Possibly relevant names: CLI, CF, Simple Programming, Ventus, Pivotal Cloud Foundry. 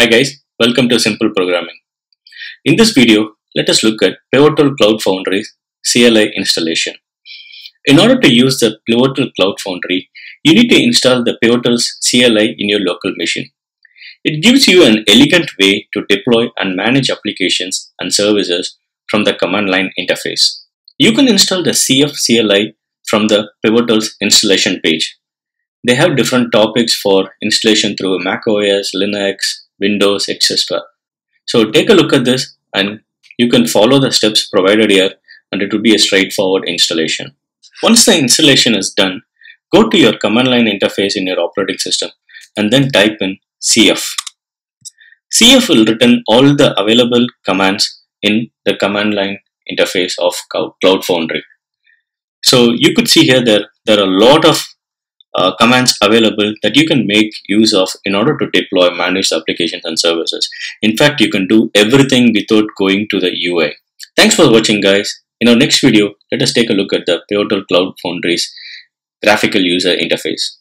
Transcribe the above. Hi guys, welcome to Simple Programming. In this video, let us look at Pivotal Cloud Foundry CLI installation. In order to use the Pivotal Cloud Foundry, you need to install the Pivotal's CLI in your local machine. It gives you an elegant way to deploy and manage applications and services from the command line interface. You can install the CF CLI from the Pivotal's installation page. They have different topics for installation through macOS, Linux, Windows, etc. So take a look at this and you can follow the steps provided here and it will be a straightforward installation. Once the installation is done, go to your command line interface in your operating system and then type in CF. CF will return all the available commands in the command line interface of Cloud Foundry. So you could see here there are a lot of commands available that you can make use of in order to deploy managed applications and services. In fact, you can do everything without going to the UI. Thanks for watching, guys. In our next video, let us take a look at the Pivotal Cloud Foundry's graphical user interface.